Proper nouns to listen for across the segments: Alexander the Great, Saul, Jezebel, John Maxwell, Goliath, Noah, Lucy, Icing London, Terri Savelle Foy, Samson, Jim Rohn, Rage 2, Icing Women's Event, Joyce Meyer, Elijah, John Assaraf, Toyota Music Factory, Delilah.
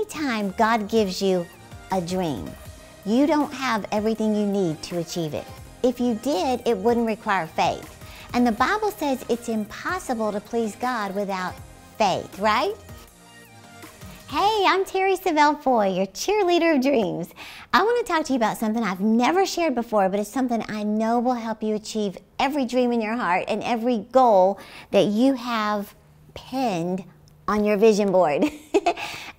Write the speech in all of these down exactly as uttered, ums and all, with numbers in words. anytime God gives you a dream, you don't have everything you need to achieve it. If you did, it wouldn't require faith. And the Bible says it's impossible to please God without faith, right? Hey, I'm Terri Savelle Foy, your cheerleader of dreams. I want to talk to you about something I've never shared before, but it's something I know will help you achieve every dream in your heart and every goal that you have pinned on your vision board,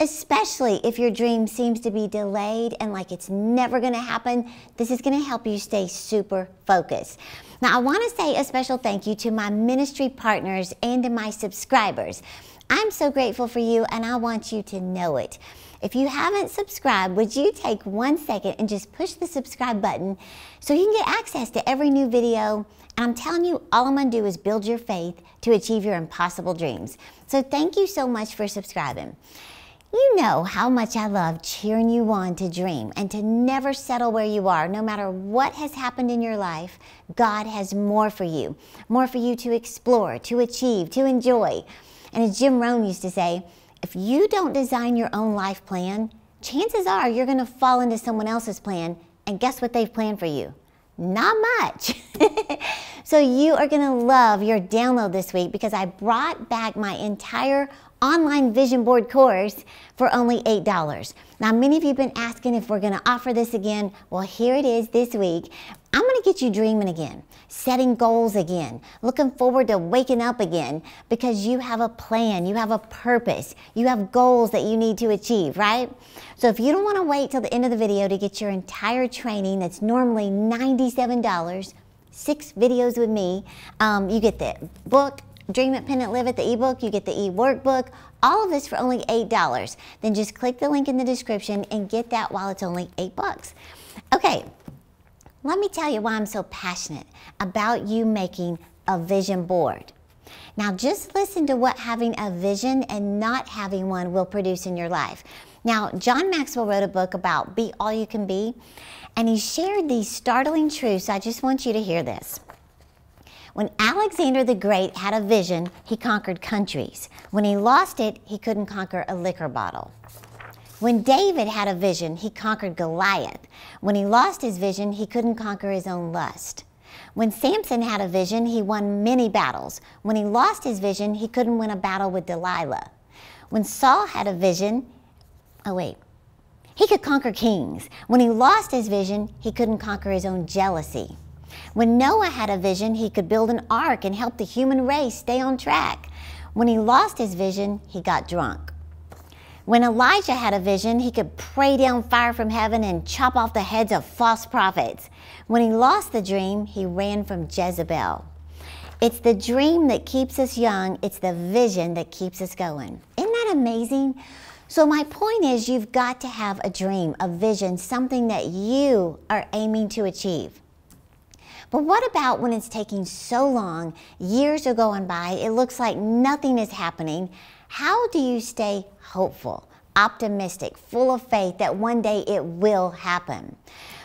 especially if your dream seems to be delayed and like it's never going to happen. This is going to help you stay super focused. Now, I want to say a special thank you to my ministry partners and to my subscribers. I'm so grateful for you, and I want you to know it. If you haven't subscribed, would you take one second and just push the subscribe button so you can get access to every new video? And I'm telling you, all I'm gonna do is build your faith to achieve your impossible dreams. So thank you so much for subscribing. You know how much I love cheering you on to dream and to never settle where you are. No matter what has happened in your life, God has more for you. More for you to explore, to achieve, to enjoy. And as Jim Rohn used to say, if you don't design your own life plan, chances are you're going to fall into someone else's plan, and guess what they've planned for you? Not much. So you are going to love your download this week, because I brought back my entire online vision board course for only eight dollars. Now, many of you have been asking if we're going to offer this again. Well, here it is this week. I'm going to get you dreaming again, setting goals again, looking forward to waking up again, because you have a plan, you have a purpose, you have goals that you need to achieve, right? So if you don't want to wait till the end of the video to get your entire training that's normally ninety-seven dollars, six videos with me, um, you get the book, Dream It, Pin It, Live It, the ebook, you get the e-workbook, all of this for only eight dollars. Then just click the link in the description and get that while it's only eight bucks. Okay, let me tell you why I'm so passionate about you making a vision board. Now just listen to what having a vision and not having one will produce in your life. Now, John Maxwell wrote a book about Be All You Can Be, and he shared these startling truths. I just want you to hear this. When Alexander the Great had a vision, he conquered countries. When he lost it, he couldn't conquer a liquor bottle. When David had a vision, he conquered Goliath. When he lost his vision, he couldn't conquer his own lust. When Samson had a vision, he won many battles. When he lost his vision, he couldn't win a battle with Delilah. When Saul had a vision, oh wait, he could conquer kings. When he lost his vision, he couldn't conquer his own jealousy. When Noah had a vision, he could build an ark and help the human race stay on track. When he lost his vision, he got drunk. When Elijah had a vision, he could pray down fire from heaven and chop off the heads of false prophets. When he lost the dream, he ran from Jezebel. It's the dream that keeps us young. It's the vision that keeps us going. Isn't that amazing? So my point is, you've got to have a dream, a vision, something that you are aiming to achieve. But what about when it's taking so long, years are going by, it looks like nothing is happening? How do you stay hopeful, optimistic, full of faith that one day it will happen?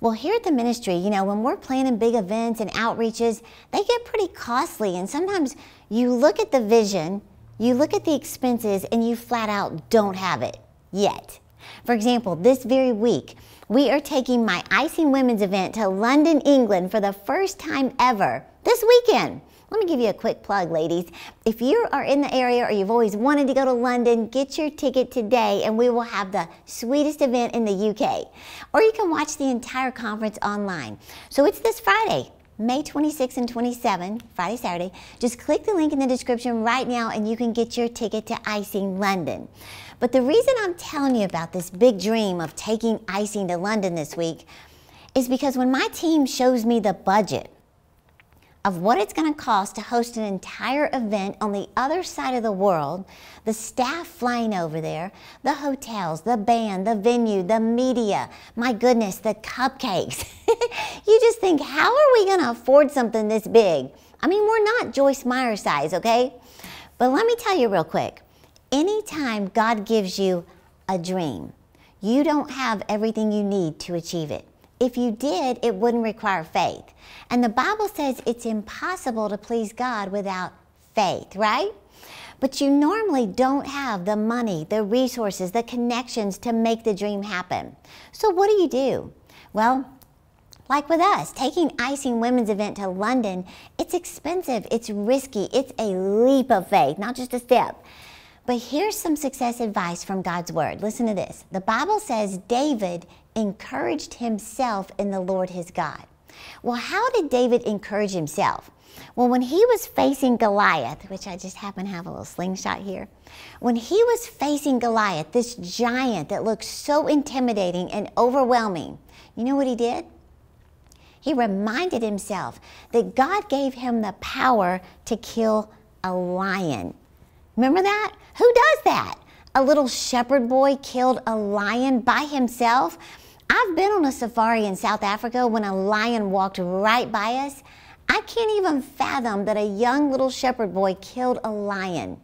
Well, here at the ministry, you know, when we're planning big events and outreaches, they get pretty costly, and sometimes you look at the vision, you look at the expenses, and you flat out don't have it yet. For example, this very week, we are taking my Icing Women's Event to London, England for the first time ever this weekend. Let me give you a quick plug, ladies. If you are in the area or you've always wanted to go to London, get your ticket today and we will have the sweetest event in the U K. Or you can watch the entire conference online. So it's this Friday, May twenty-sixth and twenty-seventh, Friday, Saturday. Just click the link in the description right now and you can get your ticket to Icing London. But the reason I'm telling you about this big dream of taking Icing to London this week is because when my team shows me the budget of what it's going to cost to host an entire event on the other side of the world, the staff flying over there, the hotels, the band, the venue, the media, my goodness, the cupcakes. You just think, how are we going to afford something this big? I mean, we're not Joyce Meyer size, okay? But let me tell you real quick, anytime God gives you a dream, you don't have everything you need to achieve it. If you did, it wouldn't require faith. And the Bible says it's impossible to please God without faith, right? But you normally don't have the money, the resources, the connections to make the dream happen. So what do you do? Well, like with us, taking Icing Women's Event to London, it's expensive, it's risky, it's a leap of faith, not just a step. But here's some success advice from God's Word. Listen to this. The Bible says David encouraged himself in the Lord his God. Well, how did David encourage himself? Well, when he was facing Goliath, which I just happen to have a little slingshot here, when he was facing Goliath, this giant that looked so intimidating and overwhelming, you know what he did? He reminded himself that God gave him the power to kill a lion. Remember that? Who does that? A little shepherd boy killed a lion by himself. I've been on a safari in South Africa when a lion walked right by us. I can't even fathom that a young little shepherd boy killed a lion.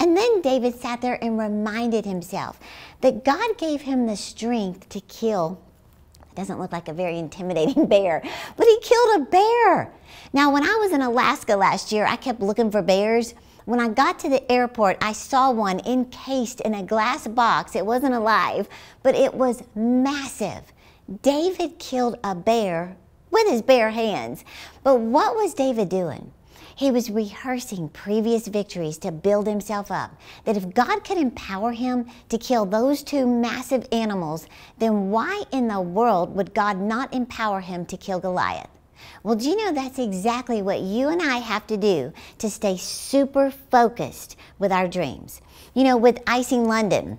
And then David sat there and reminded himself that God gave him the strength to kill. It doesn't look like a very intimidating bear, but he killed a bear. Now, when I was in Alaska last year, I kept looking for bears. When I got to the airport, I saw one encased in a glass box. It wasn't alive, but it was massive. David killed a bear with his bare hands. But what was David doing? He was rehearsing previous victories to build himself up, that if God could empower him to kill those two massive animals, then why in the world would God not empower him to kill Goliath? Well, do you know that's exactly what you and I have to do to stay super focused with our dreams? You know, with Icing London,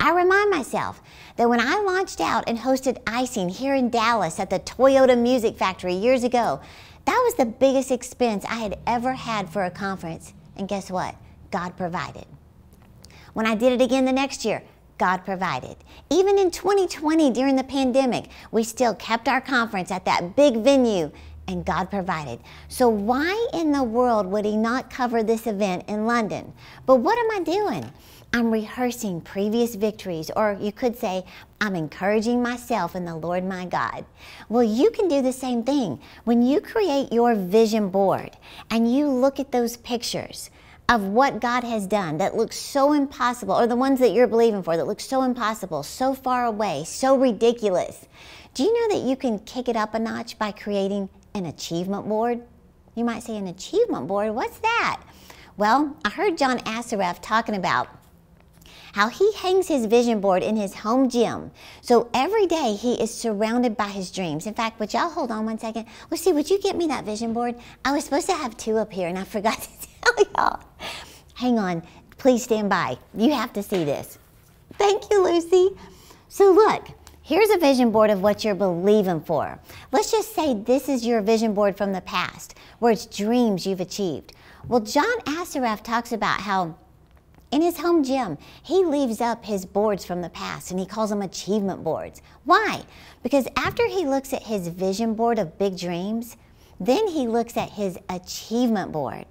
I remind myself that when I launched out and hosted Icing here in Dallas at the Toyota Music Factory years ago, that was the biggest expense I had ever had for a conference. And guess what? God provided. When I did it again the next year, God provided. Even in twenty twenty, during the pandemic, we still kept our conference at that big venue, and God provided. So why in the world would He not cover this event in London? But what am I doing? I'm rehearsing previous victories, or you could say, I'm encouraging myself in the Lord my God. Well, you can do the same thing. When you create your vision board and you look at those pictures of what God has done that looks so impossible, or the ones that you're believing for that look so impossible, so far away, so ridiculous. Do you know that you can kick it up a notch by creating an achievement board? You might say, an achievement board, what's that? Well, I heard John Assaraf talking about how he hangs his vision board in his home gym. So every day he is surrounded by his dreams. In fact, would y'all hold on one second? Lucy, would you get me that vision board? I was supposed to have two up here and I forgot to tell y'all. Hang on, please stand by. You have to see this. Thank you, Lucy. So look, here's a vision board of what you're believing for. Let's just say this is your vision board from the past, where it's dreams you've achieved. Well, John Assaraf talks about how in his home gym, he leaves up his boards from the past and he calls them achievement boards. Why? Because after he looks at his vision board of big dreams, then he looks at his achievement board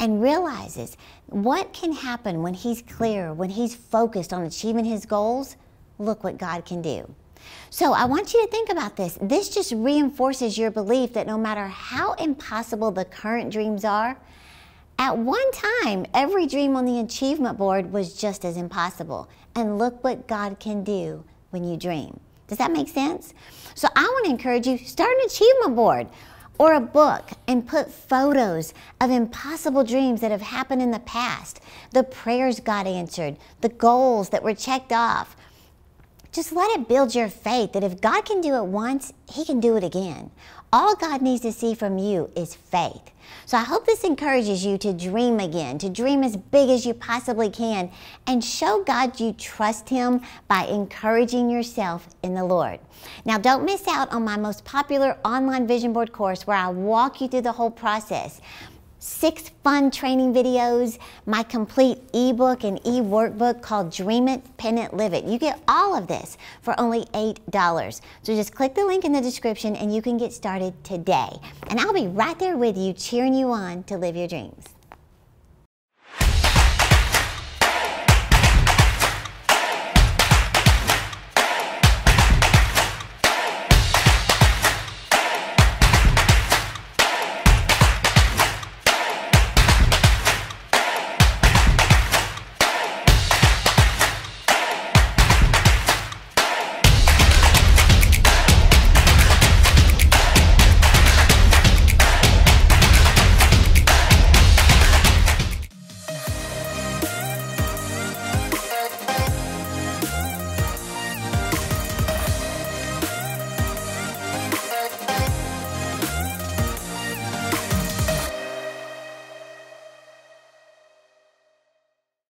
and realizes what can happen when he's clear, when he's focused on achieving his goals. Look what God can do. So I want you to think about this. This just reinforces your belief that no matter how impossible the current dreams are, at one time, every dream on the achievement board was just as impossible. And look what God can do when you dream. Does that make sense? So I want to encourage you, start an achievement board or a book and put photos of impossible dreams that have happened in the past, the prayers God answered, the goals that were checked off. Just let it build your faith that if God can do it once, He can do it again. All God needs to see from you is faith. So I hope this encourages you to dream again, to dream as big as you possibly can, and show God you trust Him by encouraging yourself in the Lord. Now, don't miss out on my most popular online vision board course where I walk you through the whole process. Six fun training videos, my complete ebook and e-workbook called Dream It, Pin It, Live It. You get all of this for only eight dollars. So just click the link in the description and you can get started today. And I'll be right there with you, cheering you on to live your dreams.